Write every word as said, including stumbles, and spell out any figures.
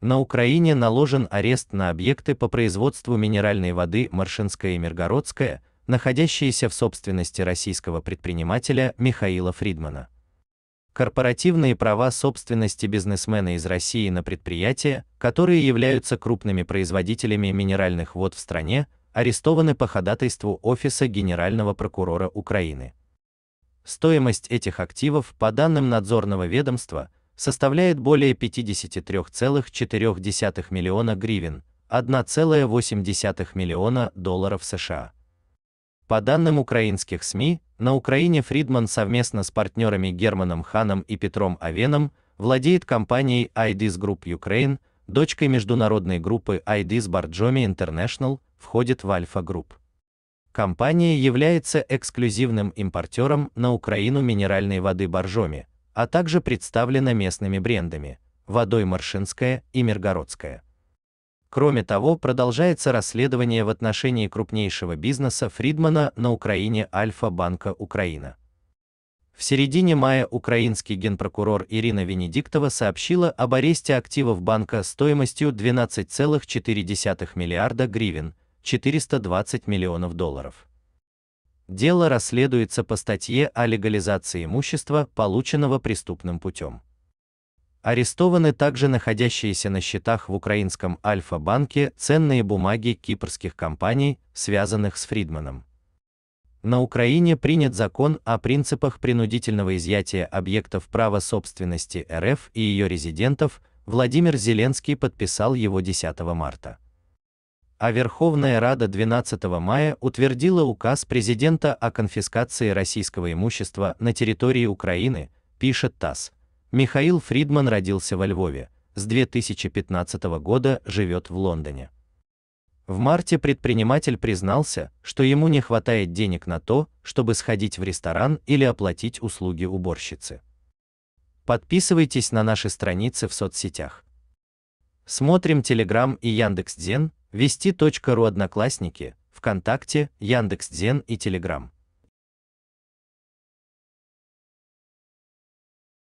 На Украине наложен арест на объекты по производству минеральной воды Моршинская и Миргородская, находящиеся в собственности российского предпринимателя Михаила Фридмана. Корпоративные права собственности бизнесмена из России на предприятия, которые являются крупными производителями минеральных вод в стране, арестованы по ходатайству Офиса Генерального прокурора Украины. Стоимость этих активов, по данным надзорного ведомства, составляет более пятидесяти трёх целых четырёх десятых миллиона гривен, одна целая восемь десятых миллиона долларов США. По данным украинских СМИ, на Украине Фридман совместно с партнерами Германом Ханом и Петром Авеном владеет компанией ай ди ай эс Group Ukraine, дочкой международной группы ай ди ай эс Borjomi International, входит в Альфа-групп. Компания является эксклюзивным импортером на Украину минеральной воды Borjomi, а также представлена местными брендами – водой Моршинская и Миргородская. Кроме того, продолжается расследование в отношении крупнейшего бизнеса Фридмана на Украине Альфа-банка Украина. В середине мая украинский генпрокурор Ирина Венедиктова сообщила об аресте активов банка стоимостью двенадцать целых четыре десятых миллиарда гривен, четыреста двадцать миллионов долларов. Дело расследуется по статье о легализации имущества, полученного преступным путем. Арестованы также находящиеся на счетах в украинском Альфа-банке ценные бумаги кипрских компаний, связанных с Фридманом. На Украине принят закон о принципах принудительного изъятия объектов права собственности эр эф и ее резидентов, Владимир Зеленский подписал его десятого марта. А Верховная Рада двенадцатого мая утвердила указ президента о конфискации российского имущества на территории Украины, пишет ТАСС. Михаил Фридман родился во Львове, с две тысячи пятнадцатого года живет в Лондоне. В марте предприниматель признался, что ему не хватает денег на то, чтобы сходить в ресторан или оплатить услуги уборщицы. Подписывайтесь на наши страницы в соцсетях. Смотрим Telegram и Яндекс.Дзен, вести точка ру, Одноклассники, ВКонтакте, Яндекс.Дзен и Telegram.